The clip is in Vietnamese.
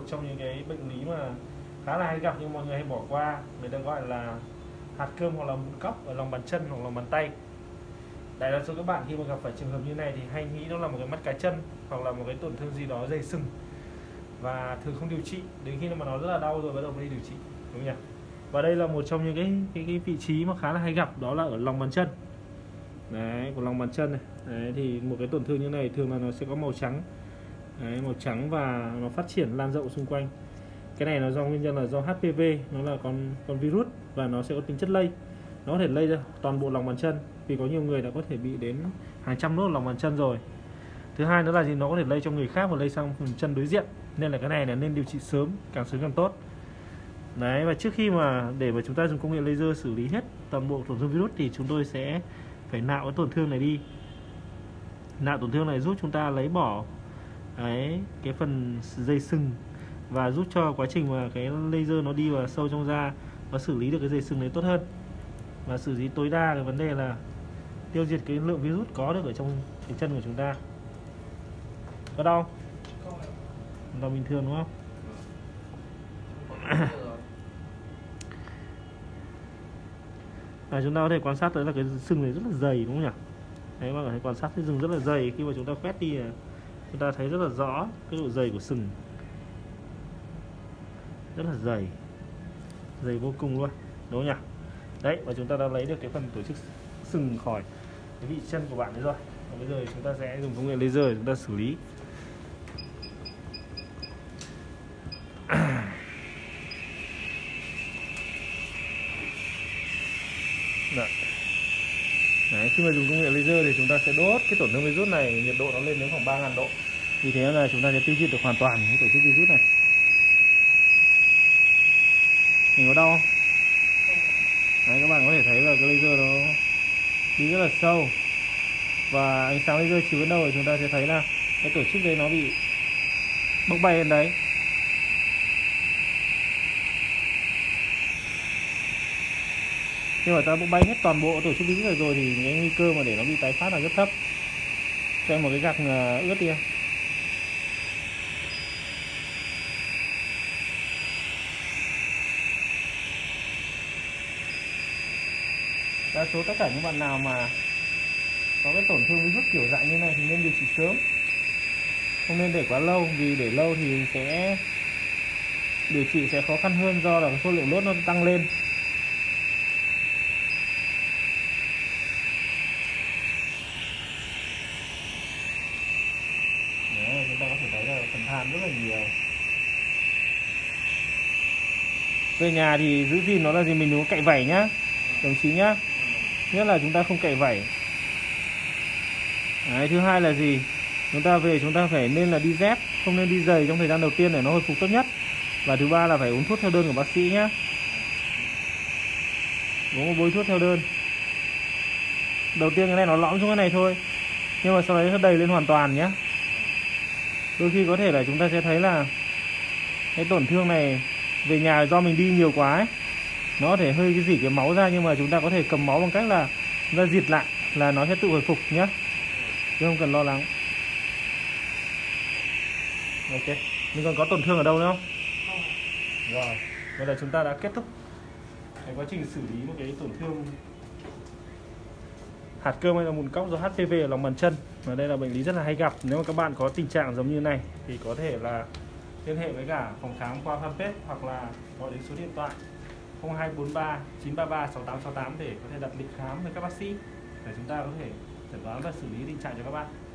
một trong những cái bệnh lý mà khá là hay gặp nhưng mọi người hay bỏ qua, người ta gọi là hạt cơm hoặc là mụn cóc ở lòng bàn chân hoặc lòng bàn tay. Đại đa số các bạn khi mà gặp phải trường hợp như này thì hay nghĩ nó là một cái mắt cá chân hoặc là một cái tổn thương gì đó dày sừng, và thường không điều trị đến khi mà nó rất là đau rồi bắt đầu đi điều trị, đúng không nhỉ? Và đây là một trong những cái vị trí mà khá là hay gặp, đó là ở lòng bàn chân. Đấy, của lòng bàn chân này. Đấy, thì một cái tổn thương như này thường là nó sẽ có màu trắng. Đấy, màu trắng và nó phát triển lan rộng xung quanh. Cái này nó do nguyên nhân là do HPV, nó là con virus và nó sẽ có tính chất lây. Nó có thể lây ra toàn bộ lòng bàn chân, vì có nhiều người đã có thể bị đến hàng trăm nốt lòng bàn chân rồi. Thứ hai nữa là gì, nó có thể lây cho người khác và lây sang phần chân đối diện. Nên là cái này là nên điều trị sớm, càng sớm càng tốt. Đấy, và trước khi mà để mà chúng ta dùng công nghệ laser xử lý hết toàn bộ tổn thương virus thì chúng tôi sẽ phải nạo cái tổn thương này đi. Nạo tổn thương này giúp chúng ta lấy bỏ đấy, cái phần dây sừng và giúp cho quá trình mà cái laser nó đi vào sâu trong da và xử lý được cái dây sừng này tốt hơn, và xử lý tối đa cái vấn đề là tiêu diệt cái lượng virus có được ở trong cái chân của chúng ta. Có đau? Đau bình thường đúng không? Chúng ta có thể quan sát tới là cái sừng này rất là dày, đúng không nhỉ? Đấy, bạn có thể quan sát cái sừng rất là dày, khi mà chúng ta quét đi chúng ta thấy rất là rõ cái độ dày của sừng, rất là dày, dày vô cùng luôn, đúng không nhỉ? Đấy, và chúng ta đã lấy được cái phần tổ chức sừng khỏi cái vị chân của bạn đấy rồi. Và bây giờ chúng ta sẽ dùng công nghệ laser để chúng ta xử lý. Đấy, khi mà dùng công nghệ laser thì chúng ta sẽ đốt cái tổn thương virus này, nhiệt độ nó lên đến khoảng 3000 độ. Vì thế là chúng ta sẽ tiêu diệt được hoàn toàn cái tổ chức virus này. Mình có đau không? Đấy, các bạn có thể thấy là cái laser nó đi rất là sâu. Và ánh sáng laser chiếu đến đâu thì chúng ta sẽ thấy là cái tổ chức đấy nó bị bốc bay lên đấy. Khi mà ta bốc bay hết toàn bộ tổ chức virus này rồi thì cái nguy cơ mà để nó bị tái phát là rất thấp. Cho em một cái gạc ướt đi em. Đa số tất cả những bạn nào mà có cái tổn thương virus kiểu dạng như này thì nên điều trị sớm, không nên để quá lâu, vì để lâu thì sẽ điều trị sẽ khó khăn hơn, do là số lượng nốt nó tăng lên. Đấy, chúng ta có thể thấy là phần than rất là nhiều. Về nhà thì giữ gìn nó là gì, mình đừng có cạy vảy nhá đồng chí nhá, nhất là chúng ta không cạy vảy. Đấy, thứ hai là gì, chúng ta về chúng ta phải nên là đi dép, không nên đi giày trong thời gian đầu tiên để nó hồi phục tốt nhất. Và thứ ba là phải uống thuốc theo đơn của bác sĩ nhá, uống một bôi thuốc theo đơn. Đầu tiên cái này nó lõm xuống cái này thôi, nhưng mà sau đấy nó đầy lên hoàn toàn nhá. Đôi khi có thể là chúng ta sẽ thấy là cái tổn thương này về nhà do mình đi nhiều quá ấy, nó có thể hơi cái gì cái máu ra, nhưng mà chúng ta có thể cầm máu bằng cách là chúng ta diệt lại là nó sẽ tự hồi phục nhé, chứ không cần lo lắng. Ok, mình còn có tổn thương ở đâu nữa không? Không. Rồi, vậy là chúng ta đã kết thúc cái quá trình xử lý một cái tổn thương hạt cơm hay là mụn cóc do HPV ở lòng bàn chân. Và đây là bệnh lý rất là hay gặp. Nếu mà các bạn có tình trạng giống như này thì có thể là liên hệ với cả phòng khám qua fanpage hoặc là gọi đến số điện thoại 0243 933 6868 để có thể đặt lịch khám với các bác sĩ để chúng ta có thể chẩn đoán và xử lý tình trạng cho các bạn.